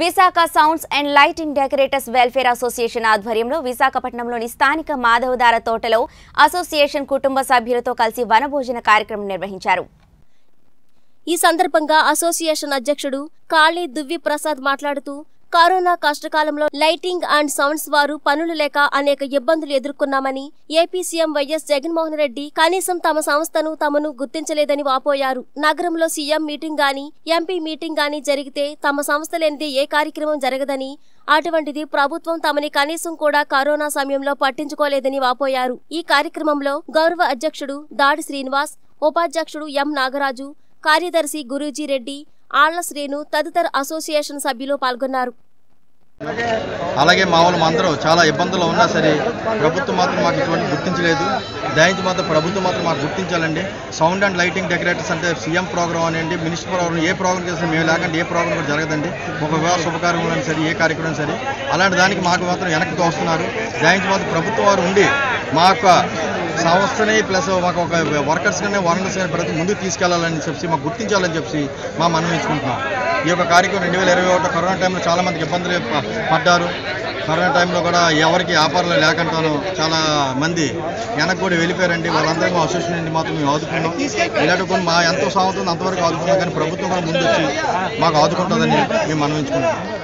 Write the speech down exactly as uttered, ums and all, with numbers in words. Visaka Sounds and Lighting Decorators Welfare Association ఆధ్వర్యంలో విశాఖపట్నంలోని స్థానిక మాధవదార తోటలో అసోసియేషన్ కుటుంబ సభ్యులతో కలిసి వనభోజన కార్యక్రమం నిర్వహించారు. ఈ సందర్భంగా అసోసియేషన్ అధ్యక్షుడు కాళీ దువ్వి ప్రసాద్ మాట్లాడుతూ కరోనా కష్టకాలంలో లైటింగ్ అండ్ సౌండ్స్ వారు పనులు లేక అనేక ఇబ్బందులు ఎదుర్కొన్నామని AP CM YS Jagan Mohan Reddy కనీసం తమ సంస్థను తమను గుర్తించలేదని వాపోయారు. నగరంలో సీఎం మీటింగ్ గాని ఎంపీ మీటింగ్ గాని జరిగితే తమ సంస్థ లేనిది ఏ కార్యక్రమం జరగదని, అటువంటిది ప్రభుత్వం తమని కనీసం కూడా కరోనా సమయంలో పట్టించుకోలేదని వాపోయారు. ఈ కార్యక్రమంలో గౌరవ అధ్యక్షుడు డాక్టర్ శ్రీనివాస్, ఉపాధ్యక్షుడు ఎం నాగరాజు, కార్యదర్శి గురూజీ రెడ్డి, అలస్ రేణు తదితర అసోసియేషన్ సభ్యులు పాల్గొన్నారు. అలాగే మామూలు అందరూ చాలా ఇబ్బందులు ఉన్నా సరే ప్రభుత్వం మాత్రం మాకు ఇటువంటి గుర్తించలేదు. దయచేసి మాత్రం ప్రభుత్వం మాత్రం మాకు గుర్తించాలండి. సౌండ్ అండ్ లైటింగ్ డెకరేటర్స్ అంటే సీఎం ప్రోగ్రామ్ అనండి, మినిస్టర్ ప్రోగ్రామ్, ఏ ప్రోగ్రామ్ చేసినా మేము లేకుండా ఏ ప్రోగ్రామ్ కూడా జరగదండి. ఒక శుభకార్యం సరే, ఏ కార్యక్రమం సరే, అలాంటి దానికి మాకు మాత్రం వెనక్కి తోస్తున్నారు. దయచేసి మాత్రం ప్రభుత్వం వారు ఉండి మా యొక్క సంస్థని ప్లస్ మాకు ఒక వర్కర్స్ కానీ వాలంటీర్స్ కానీ ప్రతి ముందుకు తీసుకెళ్లాలని చెప్పి మాకు గుర్తించాలని చెప్పి మా మనం ఇచ్చుకుంటున్నాం. ఈ యొక్క కార్యక్రమం రెండు వేల ఇరవై ఒకటి కరోనా టైంలో చాలామందికి ఇబ్బందులు పడ్డారు. కరోనా టైంలో కూడా ఎవరికి వ్యాపారాలు లేకుండాను చాలా మంది వెనక్కి కూడా వెళ్ళిపోయారండి. వాళ్ళందరికీ అసోసియేషన్ నుండి మాత్రం మేము ఆదుకున్నాం. ఇలాంటి కొన్ని మా ఎంతో సాగుతుంది అంతవరకు ఆదుకున్నాం, కానీ ప్రభుత్వం కూడా ముందు వచ్చి మాకు ఆదుకుంటుందని మేము మనవించుకున్నాం.